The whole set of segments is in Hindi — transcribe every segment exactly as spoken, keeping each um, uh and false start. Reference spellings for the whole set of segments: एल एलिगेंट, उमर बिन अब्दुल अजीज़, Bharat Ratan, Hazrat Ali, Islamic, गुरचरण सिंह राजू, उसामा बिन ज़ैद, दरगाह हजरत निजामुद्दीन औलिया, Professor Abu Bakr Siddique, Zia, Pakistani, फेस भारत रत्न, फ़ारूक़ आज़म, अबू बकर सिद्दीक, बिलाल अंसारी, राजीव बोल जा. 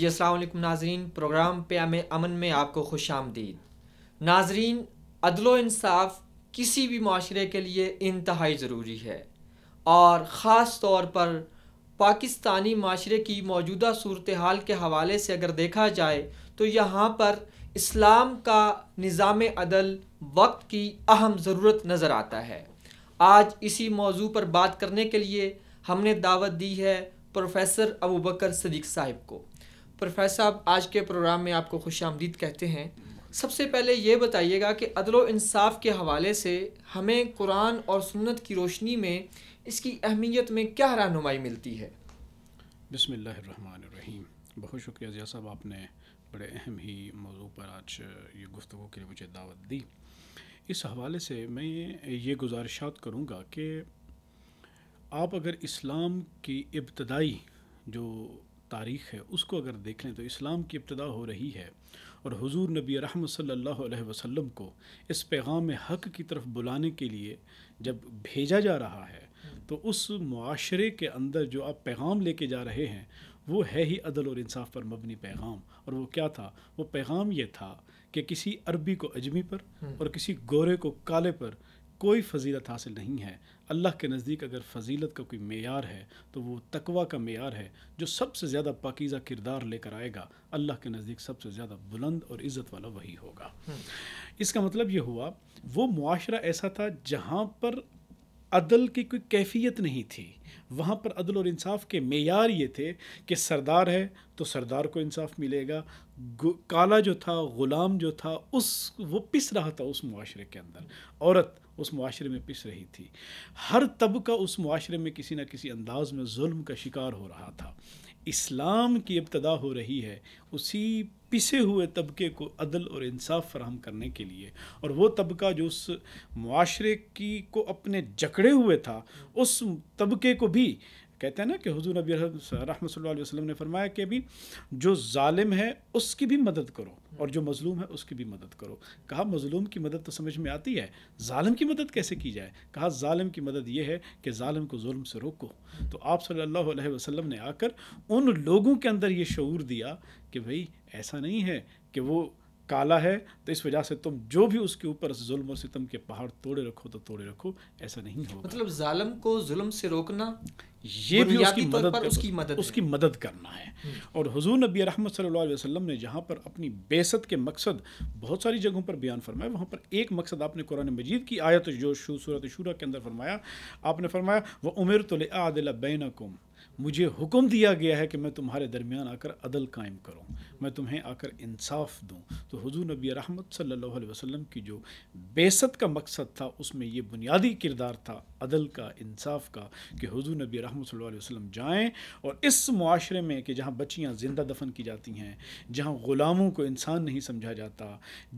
जी अस्सलाम वालेकुम नाजरीन, प्रोग्राम प्याम अमन में आपको खुश आमदीद। नाजरीन, अदलो इंसाफ किसी भी माशरे के लिए इंतहाई ज़रूरी है और ख़ास तौर पर पाकिस्तानी माशरे की मौजूदा सूरत हाल के हवाले से अगर देखा जाए तो यहाँ पर इस्लाम का निज़ाम अदल वक्त की अहम ज़रूरत नज़र आता है। आज इसी मौजू पर बात करने के लिए हमने दावत दी है प्रोफेसर अबू बकर सिद्दीक साहिब को। प्रोफेसर साहब, आज के प्रोग्राम में आपको खुशामदीद कहते हैं। सबसे पहले ये बताइएगा कि अदलो इंसाफ के हवाले से हमें कुरान और सुन्नत की रोशनी में इसकी अहमियत में क्या रहनुमाई मिलती है? बिस्मिल्लाहिर्रहमानिर्रहीम। बहुत शुक्रिया ज़िया साहब, आपने बड़े अहम ही मौजू पर आज ये गुफ्तगू के लिए मुझे दावत दी। इस हवाले से मैं ये गुजारिशात करूँगा कि आप अगर इस्लाम की इब्तदाई जो तारीख़ है उसको अगर देख लें तो इस्लाम की इब्तदा हो रही है और हुजूर नबी रहमत सल्लल्लाहु अलैहि वसल्लम को इस पैगाम हक़ की तरफ बुलाने के लिए जब भेजा जा रहा है तो उस मुआशरे के अंदर जो आप पैगाम लेके जा रहे हैं वो है ही अदल और इंसाफ पर मबनी पैगाम। और वो क्या था? वो पैगाम ये था कि किसी अरबी को अजमी पर और किसी गोरे को काले पर कोई फजीलत हासिल नहीं है। अल्लाह के नज़दीक अगर फजीलत का कोई मेयार है तो वो तकवा का मेयार है, जो सबसे ज़्यादा पाकीज़ा किरदार लेकर आएगा अल्लाह के नज़दीक सबसे ज़्यादा बुलंद और इज़्ज़त वाला वही होगा। इसका मतलब ये हुआ वो मुआशरा ऐसा था जहाँ पर अदल की कोई कैफियत नहीं थी। वहाँ पर अदल और इंसाफ के मेयार ये थे कि सरदार है तो सरदार को इंसाफ मिलेगा, काला जो था, ग़ुलाम जो था, उस वो पिस रहा था उस मुआशरे के अंदर, औरत उस मुआशरे में पिस रही थी, हर तबका उस मुआशरे में किसी न किसी अंदाज में जुल्म का शिकार हो रहा था। इस्लाम की इब्तदा हो रही है उसी पिसे हुए तबके को अदल और इंसाफ फराहम करने के लिए, और वो तबका जो उस मुआशरे की को अपने जकड़े हुए था उस तबके को भी कहते हैं ना कि हुजूर नबी रहमत सल्लल्लाहु अलैहि वसल्लम ने फरमाया कि अभी जो जालिम है उसकी भी मदद करो और जो मज़लूम है उसकी भी मदद करो। कहा मज़लूम की मदद तो समझ में आती है, जालिम की मदद कैसे की जाए? कहा जालिम की मदद ये है कि जालिम को जुल्म से रोको। तो आप सल्लल्लाहु अलैहि वसल्लम ने आकर उन लोगों के अंदर ये शऊर दिया कि भाई ऐसा नहीं है कि वो काला है तो इस वजह से तुम जो भी उसके ऊपर जुल्म और सितम के पहाड़ तोड़े रखो तो तोड़े रखो, ऐसा नहीं होगा। मतलब जालिम को जुल्म से रोकना ये भी उसकी मदद, पर उसकी मदद उसकी मदद करना है। और हुजूर नबी रहमत सल्लल्लाहु अलैहि वसल्लम ने जहाँ पर अपनी बेसत के मकसद बहुत सारी जगहों पर बयान फरमाया, वहाँ पर एक मकसद आपने कुरान मजीद की आयत जो सूरत शूरा के अंदर फरमाया, आपने फरमाया व उमिरतु लिअअदिल बैनकुम, मुझे हुक्म दिया गया है कि मैं तुम्हारे दरमियान आकर अदल कायम करूं, मैं तुम्हें आकर इंसाफ दूं। तो हुजूर नबी रहमत सल्लल्लाहु अलैहि वसल्लम की जो बेसत का मकसद था उसमें ये बुनियादी किरदार था अदल का, इंसाफ का, कि हुजूर नबी रहमत सल्लल्लाहु अलैहि वसल्लम जाएं और इस मुआशरे में कि जहाँ बच्चियाँ ज़िंदा दफन की जाती हैं, जहाँ ग़ुलामों को इंसान नहीं समझा जाता,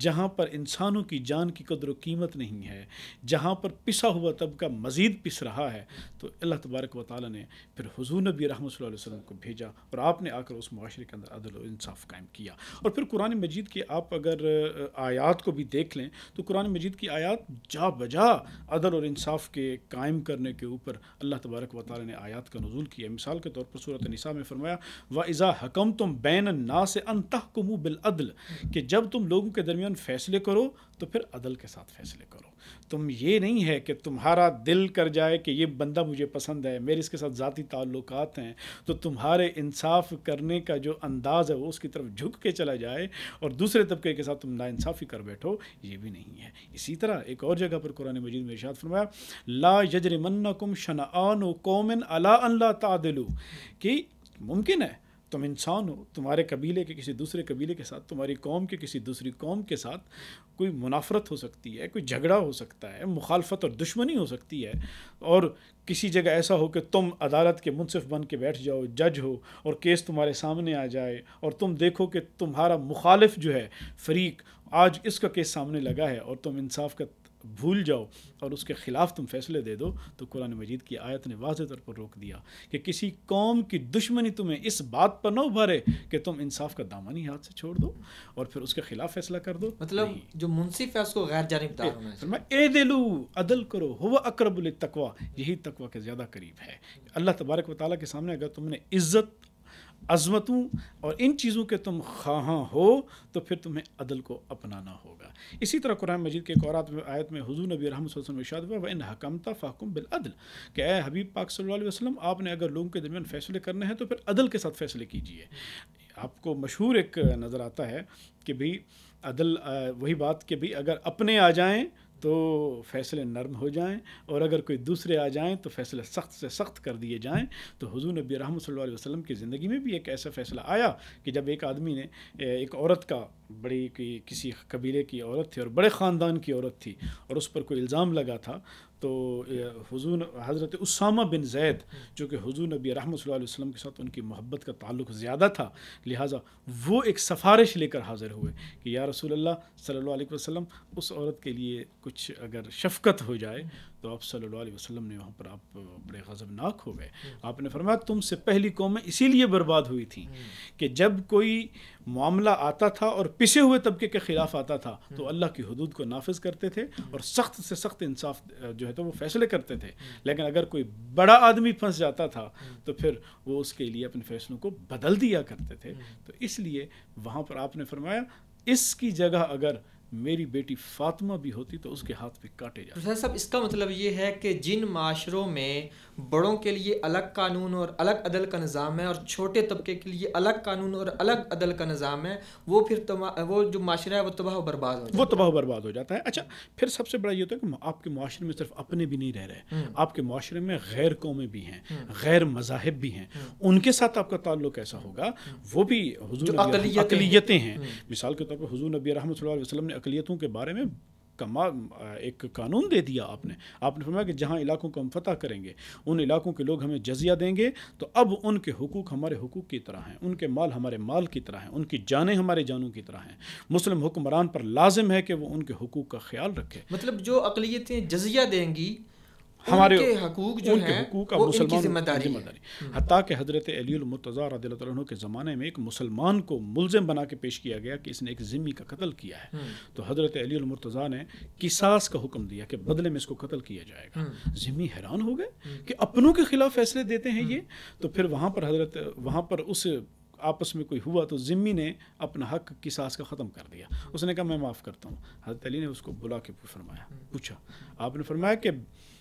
जहाँ पर इंसानों की जान की कदर व कीमत नहीं है, जहाँ पर पिसा हुआ तबका मज़ीद पिस रहा है, तो अल्लाह तबारक व तआला ने फिर हुजूर नबी रहमतुल्लाह अलैहि वसल्लम को भेजा और आपने आकर उस मुआशरे के अंदर अदल और इंसाफ कायम किया। और फिर कुरान मजीद की आप अगर आयात को भी देख लें तो कुरान मजीद की आयात जा बजा अदल और इंसाफ के कायम करने के ऊपर अल्लाह तबारक व तआला ने आयात का नुज़ूल किया। मिसाल के तौर पर सूरत निसा में फरमाया व इज़ा हकमतुम बैनन नास अन तहकुमू बिल अदल, कि जब तुम लोगों के दरमियान फैसले करो तो फिर अदल के साथ फैसले करो। तुम ये नहीं है कि तुम्हारा दिल कर जाए कि ये बंदा मुझे पसंद है, मेरे इसके साथ ज़ाती ताल्लुकात हैं, तो तुम्हारे इंसाफ करने का जो अंदाज़ है वो उसकी तरफ झुक के चला जाए और दूसरे तबके के साथ तुम नाइंसाफ़ी कर बैठो, ये भी नहीं है। इसी तरह एक और जगह पर कुरान मजीद में इरशाद फरमाया ला यजरिमन्नकुम शनआनु कौमिन अला अल्ला तादिलू, कि मुमकिन है तुम इंसान हो, तुम्हारे कबीले के किसी दूसरे कबीले के साथ, तुम्हारी कौम के किसी दूसरी कौम के साथ कोई मुनाफरत हो सकती है, कोई झगड़ा हो सकता है, मुखालफत और दुश्मनी हो सकती है, और किसी जगह ऐसा हो कि तुम अदालत के मुंसिफ बन के बैठ जाओ, जज हो, और केस तुम्हारे सामने आ जाए और तुम देखो कि तुम्हारा मुखालिफ जो है फरीक आज इसका केस सामने लगा है और तुम इंसाफ का भूल जाओ और उसके ख़िलाफ़ तुम फैसले दे दो। तो कुरान मजीद की आयत ने वाज़े तौर पर रोक दिया कि किसी कौम की दुश्मनी तुम्हें इस बात पर ना उभारे कि तुम इंसाफ का दामन ही हाथ से छोड़ दो और फिर उसके ख़िलाफ़ फैसला कर दो। मतलब जो मुंसिफ है उसको गैर जानिबदार होना है। मैं ए दिलू, अदल करो, हुवा अक़रबु लित्तक़वा, यही तकवा के ज़्यादा करीब है। अल्लाह तबारक व तआला के सामने अगर तुमने इज़्ज़त अज़मतों और इन चीज़ों के तुम ख्वाहां हो तो फिर तुम्हें अदल को अपनाना होगा। इसी तरह कुरान मजीद के एक और आयत में हुज़ूर नबी रहमत सल्लल्लाहु अलैहि वसल्लम ने इरशाद फरमाया, इन हकमता फ़ाहकुम बिल अदल, कि ए हबीब पाक सल्लल्लाहु अलैहि वसल्लम आपने अगर लोगों के दरमियान फ़ैसले करने हैं तो फिर अदल के साथ फ़ैसले कीजिए। आपको मशहूर एक नज़र आता है कि भाई अदल वही बात कि भाई अगर अपने आ जाएँ तो फ़ैसले नरम हो जाएं और अगर कोई दूसरे आ जाएं तो फ़ैसले सख्त से सख्त कर दिए जाएं। तो हुज़ूर नबी रहमत सल्लल्लाहु अलैहि वसल्लम की ज़िंदगी में भी एक ऐसा फ़ैसला आया कि जब एक आदमी ने एक औरत का बड़ी कि, किसी कबीले की औरत थी और बड़े ख़ानदान की औरत थी और उस पर कोई इल्ज़ाम लगा था, तो हुजूर हज़रत उसामा बिन ज़ैद जो कि हुजूर नबी रहमत सल्लल्लाहु अलैहि वसल्लम के साथ उनकी मोहब्बत का ताल्लुक़ ज़्यादा था, लिहाजा वो एक सिफारिश लेकर हाज़िर हुए कि या रसूल अल्लाह सल्लल्लाहु अलैहि वसल्लम, उस औरत के लिए कुछ अगर शफ़क़त हो जाए। तो आप सल्लल्लाहु अलैहि वसल्लम ने वहाँ पर आप बड़े गज़बनाक हो गए। आपने फरमाया तुमसे पहली कौमें इसीलिए बर्बाद हुई थी कि जब कोई मामला आता था और पिसे हुए तबके के ख़िलाफ़ आता था तो अल्लाह की हदूद को नाफिज करते थे और सख्त से सख्त इंसाफ जो है तो वो फ़ैसले करते थे, लेकिन अगर कोई बड़ा आदमी फंस जाता था तो फिर वो उसके लिए अपने फ़ैसलों को बदल दिया करते थे। तो इसलिए वहाँ पर आपने फरमाया इसकी जगह अगर मेरी बेटी फातिमा भी होती तो उसके हाथ पे काटे जाते। प्रोफेसर साहब, इसका मतलब ये है कि जिन माशरों में बड़ों के लिए अलग कानून और अलग अदल का निज़ाम है और छोटे तबके के लिए अलग कानून और अलग अदल का निज़ाम है, वो फिर वो जो माशरा है वो तबाह बर्बाद हो जाता है। वो तबाह बर्बाद हो जाता है। अच्छा, फिर सबसे बड़ा ये होता है कि आपके माशरे में सिर्फ अपने भी नहीं रह रहे, आपके माशरे में गैर कौमें भी हैं, गैर मज़ाहिब भी हैं, उनके साथ आपका ताल्लुक़ ऐसा होगा। वो भी अक़लियतें हैं। मिसाल के तौर पर हुज़ूर नबी रहमत सल्लल्लाहु अलैहि वसल्लम ने अक़लियतों के बारे में कमा एक कानून दे दिया। आपने आपने फरमाया कि जहाँ इलाकों को हम फतह करेंगे उन इलाकों के लोग हमें जजिया देंगे, तो अब उनके हुकूक हमारे हुकूक की तरह हैं, उनके माल हमारे माल की तरह हैं, उनकी जानें हमारे जानों की तरह हैं। मुस्लिम हुक्मरान पर लाजिम है कि वो उनके हुकूक का ख्याल रखे। मतलब जो अक़लियतें जजिया देंगी हमारे हकूक जो उनके हकूक अब मुसलमान ज़िम्मेदारी हत्ता कि हज़रत अली मुर्तज़ा रदियल्लाहु अन्हु के ज़माने में एक मुसलमान को मुलज़िम बना के पेश किया गया कि इसने एक ज़िम्मी का कत्ल किया है, तो हज़रत अली मुर्तज़ा ने किसास का हुक्म दिया कि बदले में इसको कत्ल किया जाएगा। ज़िम्मी हैरान हो गए कि अपनों के ख़िलाफ़ फैसले देते हैं ये। तो फिर वहाँ पर हज़रत वहाँ पर उस आपस में कोई हुआ तो ज़िम्मी ने अपना हक़ किसास का ख़त्म कर दिया। उसने कहा मैं माफ़ करता हूँ। हज़रत अली ने उसको बुला के फरमाया पूछा, आपने फरमाया कि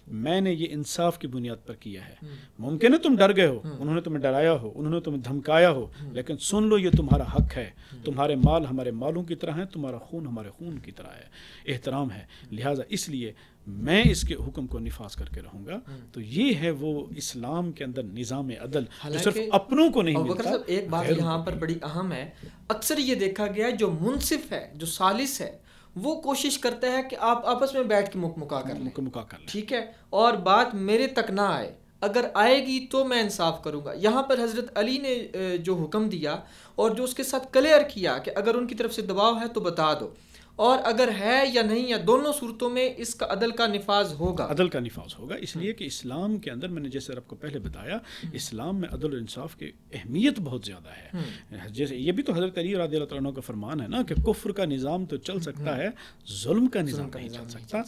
मैंने ये इंसाफ की बुनियाद पर किया है। मुमकिन है तुम डर गए हो, उन्होंने तुम्हें डराया हो, उन्होंने तुम्हें धमकाया हो, लेकिन सुन लो ये तुम्हारा हक है। तुम्हारे माल हमारे मालों की तरह है, तुम्हारा खून हमारे खून की तरह है, एहतराम है, लिहाजा इसलिए मैं इसके हुक्म को निफास करके रहूँगा। तो ये है वो इस्लाम के अंदर निज़ाम अदल, जो सिर्फ अपनों को नहीं मिलता। साहब, एक बात यहाँ पर बड़ी अहम है, अक्सर ये देखा गया है जो मुनसिफ है, जो सालिस है, वो कोशिश करता है कि आप आपस में बैठ के मुकमुका कर लें, मुकमुका कर लें, ठीक है, और बात मेरे तक ना आए, अगर आएगी तो मैं इंसाफ करूँगा। यहाँ पर हज़रत अली ने जो हुक्म दिया और जो उसके साथ क्लियर किया कि अगर उनकी तरफ से दबाव है तो बता दो, और अगर है या नहीं या दोनों सूरतों में इसका अदल का निफाज होगा, अदल का निफाज होगा। इसलिए कि इस्लाम के अंदर मैंने जैसे आपको पहले बताया, इस्लाम में अदल और इंसाफ की अहमियत बहुत ज़्यादा है। जैसे ये भी तो हज़रत अली रज़ियल्लाहु अन्हु का फरमान है ना कि कुफ्र का निज़ाम तो चल सकता है, जुल्म का निज़ाम नहीं चल सकता।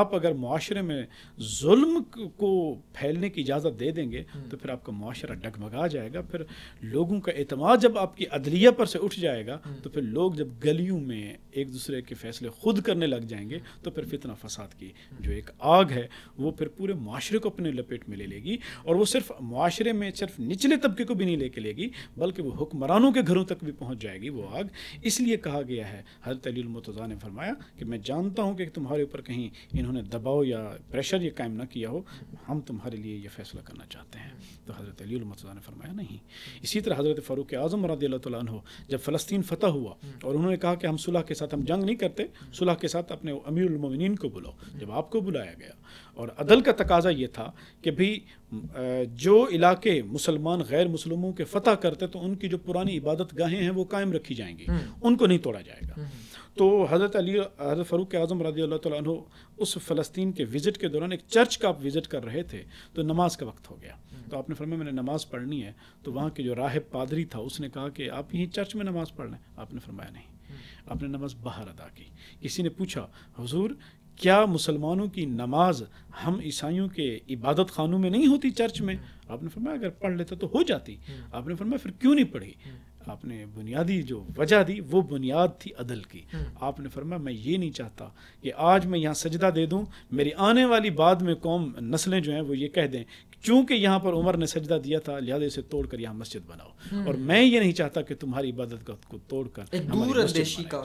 आप अगर माशरे में जुल्म को फैलने की इजाज़त दे देंगे तो फिर आपका माशरा डगमगा जाएगा। फिर लोगों का एतमाद जब आपकी अदलिया पर से उठ जाएगा तो फिर लोग जब गलियों में एक दूसरे के फैसले खुद करने लग जाएंगे तो फिर फितना फसाद की जो एक आग है वो फिर पूरे माशरे को अपने लपेट में ले लेगी। और वो सिर्फ माशरे में सिर्फ निचले तबके को भी नहीं लेके लेगी, बल्कि वो हुक्मरानों के घरों तक भी पहुंच जाएगी वो आग। इसलिए कहा गया है, हज़रत अली मुर्तज़ा ने फरमाया कि मैं जानता हूँ कि तुम्हारे ऊपर कहीं इन्होंने दबाव या प्रेशर ये कायम ना किया हो, हम तुम्हारे लिए यह फैसला करना चाहते हैं। तो हज़रत अली मुर्तज़ा ने फरमाया नहीं। इसी तरह हज़रत फ़ारूक़ आज़म रदियल्लाहु तआला अन्हु जब फ़लस्तीन फ़तह हुआ और उन्होंने कहा कि हम सुलह के साथ, हम जंग नहीं करते, सुलह के साथ अपने अमीरुल मोमिनीन को बुलाओ। जब आपको बुलाया गया और अदल का तकाजा ये था कि भाई जो इलाके मुसलमान गैर मुसलमों के फतह करते तो उनकी जो पुरानी इबादत गाहें हैं वो कायम रखी जाएंगी, उनको नहीं तोड़ा जाएगा। तो हज़रत अली हज़रत फ़ारूक़ आज़म रदियल्लाहु तआला अन्हु उस फ़लस्तीन के विज़िट के दौरान एक चर्च का आप विज़िट कर रहे थे तो नमाज का वक्त हो गया, तो आपने फरमाया मैंने नमाज़ पढ़नी है। तो वहाँ के जो राहिब पादरी था उसने कहा कि आप यहीं चर्च में नमाज़ पढ़ लें। आपने फरमाया नहीं, आपने नमाज बाहर अदा की। किसी ने पूछा हुजूर क्या मुसलमानों की नमाज हम ईसाइयों के इबादत खानों में नहीं होती चर्च में? आपने फरमाया अगर पढ़ लेता तो हो जाती। आपने फरमाया फिर क्यों नहीं पढ़ी? आपने बुनियादी जो वजह दी वो बुनियाद थी अदल की। आपने फरमाया मैं ये नहीं चाहता कि आज मैं यहाँ सजदा दे दूँ, मेरी आने वाली बाद में कौम नस्लें जो हैं वो ये कह दें चूँकि यहाँ पर उमर ने सजदा दिया था लिहाजा इसे तोड़ कर यहाँ मस्जिद बनाओ, और मैं ये नहीं चाहता कि तुम्हारी इबादत को तोड़ कर एक दूर अंदेशी का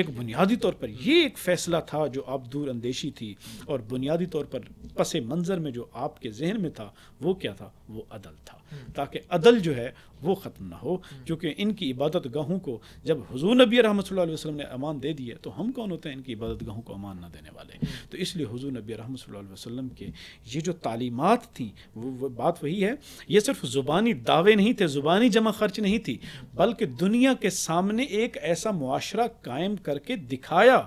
एक बुनियादी तौर पर ये एक फ़ैसला था जो आप दूर अंदेशी थी, और बुनियादी तौर पर पस मंज़र में जो आपके जहन में था वो क्या था? वो अदल था, ताकि अदल जो है वो ख़त्म ना हो। क्योंकि इनकी इबादत गाहों को जब हुजूर नबी रहमतुल्लाह अलैहि वसल्लम ने अमान दे दी है तो हम कौन होते हैं इनकी इबादत गाहों को अमान ना देने वाले? तो इसलिए हुजूर नबी रहमतुल्लाह अलैहि वसल्लम के ये जो तालीमात थी वो, वो बात वही है, ये सिर्फ ज़ुबानी दावे नहीं थे, ज़ुबानी जमा खर्च नहीं थी, बल्कि दुनिया के सामने एक ऐसा मुआशरा कायम करके दिखाया।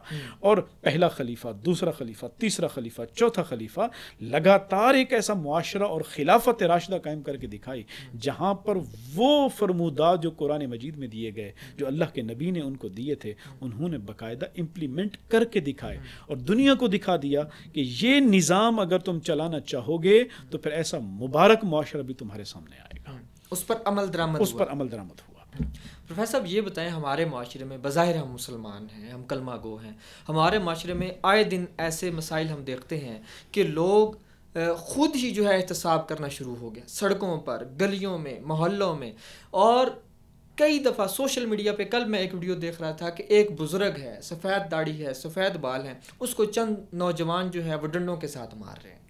और पहला खलीफा, दूसरा खलीफा, तीसरा खलीफा, चौथा खलीफा लगातार एक ऐसा मुआशरा और खिलाफत राशिदा कायम करके दिखाई जहाँ पर वो फरमूदा जो कुरान मजीद में दिए गए, जो अल्लाह के नबी ने उनको दिए थे, उन्होंने बाकायदा इम्प्लीमेंट करके दिखाए और दुनिया को दिखा दिया कि ये निज़ाम अगर तुम चलाना चाहोगे तो फिर ऐसा मुबारक मुआशरा भी तुम्हारे सामने आएगा। उस पर अमल दरामद उस पर अमल दरामद हुआ। प्रोफेसर साहब ये बताएं, हमारे माशरे में बज़ाहिर हम मुसलमान हैं, हम कलमा गो हैं, हमारे माशरे में आए दिन ऐसे मसाइल हम देखते हैं कि लोग ख़ुद ही जो है एहतसाब करना शुरू हो गया, सड़कों पर, गलियों में, मोहल्लों में। और कई दफ़ा सोशल मीडिया पे कल मैं एक वीडियो देख रहा था कि एक बुज़ुर्ग है, सफ़ेद दाढ़ी है, सफ़ेद बाल हैं, उसको चंद नौजवान जो है वो डंडों के साथ मार रहे हैं।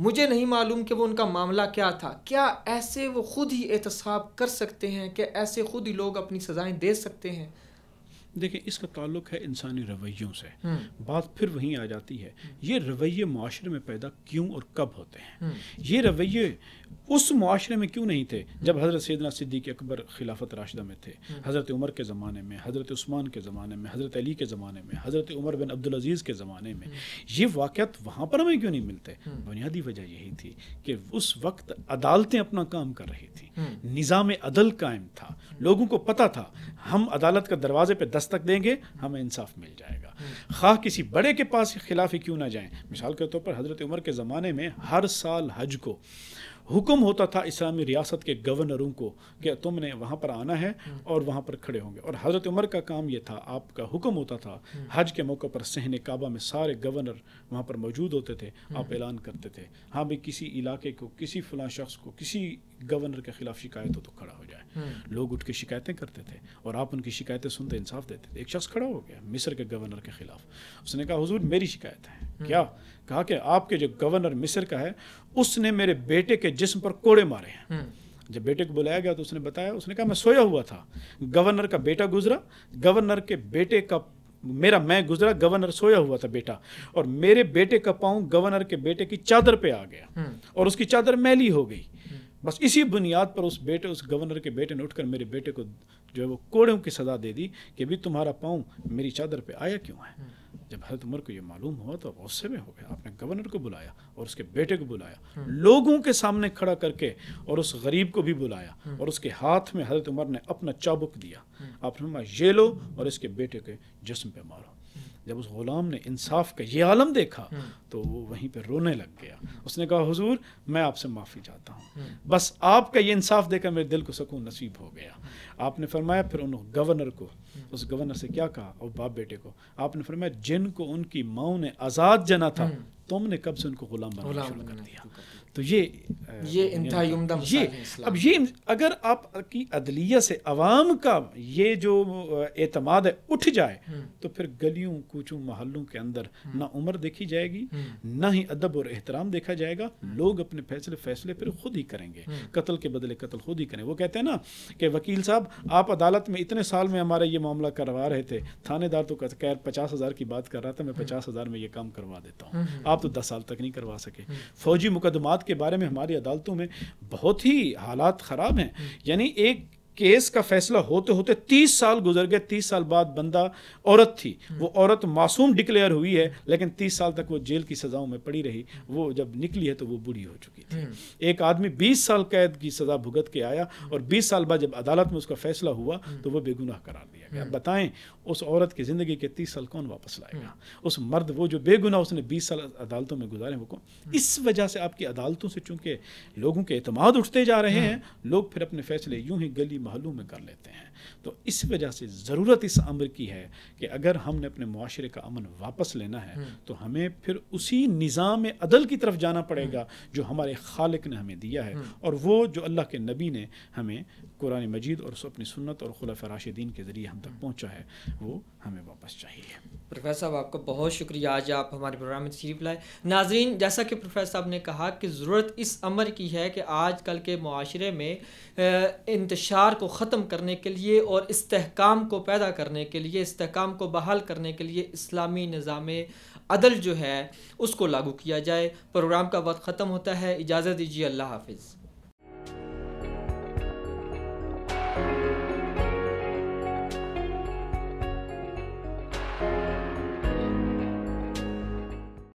मुझे नहीं मालूम कि वो उनका मामला क्या था। क्या ऐसे वो ख़ुद ही एहतसाब कर सकते हैं? क्या ऐसे ख़ुद ही लोग अपनी सज़ाएँ दे सकते हैं? देखिए, इसका ताल्लुक है इंसानी रवैयों से। बात फिर वहीं आ जाती है, ये रवैये माशरे में पैदा क्यों और कब होते हैं? ये रवैये उस माशरे में क्यों नहीं थे जब हज़रत सैयदना सिद्दीक़ अकबर खिलाफत राशिदा में थे, हज़रत उमर के ज़माने में, हज़रत उस्मान के ज़माने में, हज़रत अली के ज़माने में, हज़रत उमर बिन अब्दुल अजीज़ के ज़माने में? ये वाक़यात वहाँ पर हमें क्यों नहीं मिलते? बुनियादी वजह यही थी कि उस वक्त अदालतें अपना काम कर रही थी, निज़ाम अदल कायम था, लोगों को पता था हम अदालत के दरवाजे पर दस्तक देंगे हमें इंसाफ मिल जाएगा, खा किसी बड़े के पास खिलाफ ही क्यों ना जाएं। मिसाल के तौर पर हज़रत उमर के ज़माने में हर साल हज को हुक्म होता था इस्लामी रियासत के गवर्नरों को कि तुमने वहाँ पर आना है और वहाँ पर खड़े होंगे, और हज़रत उमर का काम ये था, आपका हुक्म होता था हज के मौके पर सहने काबा में सारे गवर्नर वहाँ पर मौजूद होते थे, आप ऐलान करते थे हाँ भाई किसी इलाके को, किसी फलां शख्स को, किसी गवर्नर के खिलाफ शिकायत हो तो खड़ा हो जाए। लोग उठ के शिकायतें करते थे और आप उनकी शिकायतें सुनते इंसाफ देते थे। एक शख्स खड़ा हो गया मिस्र के गवर्नर के खिलाफ, उसने कहा हुजूर मेरी शिकायत है। क्या कहा? कि आपके जो गवर्नर मिस्र का है उसने मेरे बेटे के जिस्म पर कोड़े मारे हैं। जब बेटे को बुलाया गया तो उसने बताया, उसने कहा मैं सोया हुआ था, गवर्नर का बेटा गुजरा, गवर्नर के बेटे का मेरा मैं गुजरा, गवर्नर सोया हुआ था बेटा, और मेरे बेटे का पाँव गवर्नर के बेटे की चादर पे आ गया और उसकी चादर मैली हो गई। बस इसी बुनियाद पर उस बेटे उस गवर्नर के बेटे ने उठकर मेरे बेटे को जो है वो कोड़ों की सज़ा दे दी कि भी तुम्हारा पाँव मेरी चादर पे आया क्यों है। जब हज़रत उमर को ये मालूम हुआ तो गुस्से में हो गया, आपने गवर्नर को बुलाया और उसके बेटे को बुलाया, लोगों के सामने खड़ा करके, और उस गरीब को भी बुलाया, और उसके हाथ में हज़रत उमर ने अपना चाबुक दिया, आपने ये लो और इसके बेटे के जिस्म पे मारो। जब उस ग़ुलाम ने इंसाफ का ये आलम देखा तो वो वहीं पे रोने लग गया, उसने कहा हुजूर मैं आपसे माफ़ी चाहता हूँ, बस आपका ये इंसाफ देखकर मेरे दिल को सुकून नसीब हो गया। आपने फरमाया फिर उन गवर्नर को, उस गवर्नर से क्या कहा और बाप बेटे को, आपने फरमाया जिनको उनकी माँ ने आज़ाद जना था तुमने कब से उनको ग़ुलाम बनाना शुरू कर दिया। तो ये ये इंतहाई उम्दा मसला है इस्लाम। अब ये अगर आपकी अदलिया से अवाम का ये जो एतमाद है उठ जाए तो फिर गलियों कूचों महलों के अंदर ना उम्र देखी जाएगी, ना ही अदब और एहतराम देखा जाएगा। लोग अपने फैसले फैसले फिर खुद ही करेंगे, कत्ल के बदले कत्ल खुद ही करें। वो कहते हैं ना कि वकील साहब आप अदालत में इतने साल में हमारा ये मामला करवा रहे थे, थानेदार तो खैर पचास हज़ार की बात कर रहा था, मैं पचास हज़ार में ये काम करवा देता हूँ, आप तो दस साल तक नहीं करवा सके। फौजी मुकदमात के बारे में हमारी अदालतों में बहुत ही हालात ख़राब हैं, यानी एक केस का फैसला होते होते तीस साल गुजर गए। तीस साल बाद बंदा औरत थी, वो औरत मासूम डिक्लेयर हुई है, लेकिन तीस साल तक वो जेल की सज़ाओं में पड़ी रही, वो जब निकली है तो वो बूढ़ी हो चुकी थी। एक आदमी बीस साल कैद की सज़ा भुगत के आया और बीस साल बाद जब अदालत में उसका फैसला हुआ तो वह बेगुनाह करार दिया। जाएगा। अब बताएं उस औरत की ज़िंदगी के तीस साल कौन वापस लाएगा, उस मर्द वो जो बेगुनाह उसने बीस साल अदालतों में गुजारे वो कौन। इस वजह से आपकी अदालतों से चूँकि लोगों के एतमाद उठते जा रहे हैं, लोग फिर अपने फैसले यूँ ही गली महलों में कर लेते हैं। तो इस वजह से ज़रूरत इस अम्र की है कि अगर हमने अपने माशरे का अमन वापस लेना है तो हमें फिर उसी निज़ाम अदल की तरफ जाना पड़ेगा जो हमारे खालिक ने हमें दिया है और वो जो अल्लाह के नबी ने हमें कुरान मजीद और अपनी सुन्नत और खुलाफा राशिदीन के ज़रिए हम तक पहुँचा है वो हमें वापस चाहिए। प्रोफेसर साहब आपका बहुत शुक्रिया, आज आप हमारे प्रोग्राम में तशरीफ लाए। नाज़रीन, जैसा कि प्रोफेसर साहब ने कहा कि ज़रूरत इस अमर की है कि आज कल के मुआशरे में इंतशार को ख़त्म करने के लिए और इस्तेहकाम को पैदा करने के लिए, इस्तेहकाम को बहाल करने के लिए इस्लामी निज़ाम अदल जो है उसको लागू किया जाए। प्रोग्राम का वक्त ख़त्म होता है, इजाज़त दीजिए, अल्लाह हाफिज़।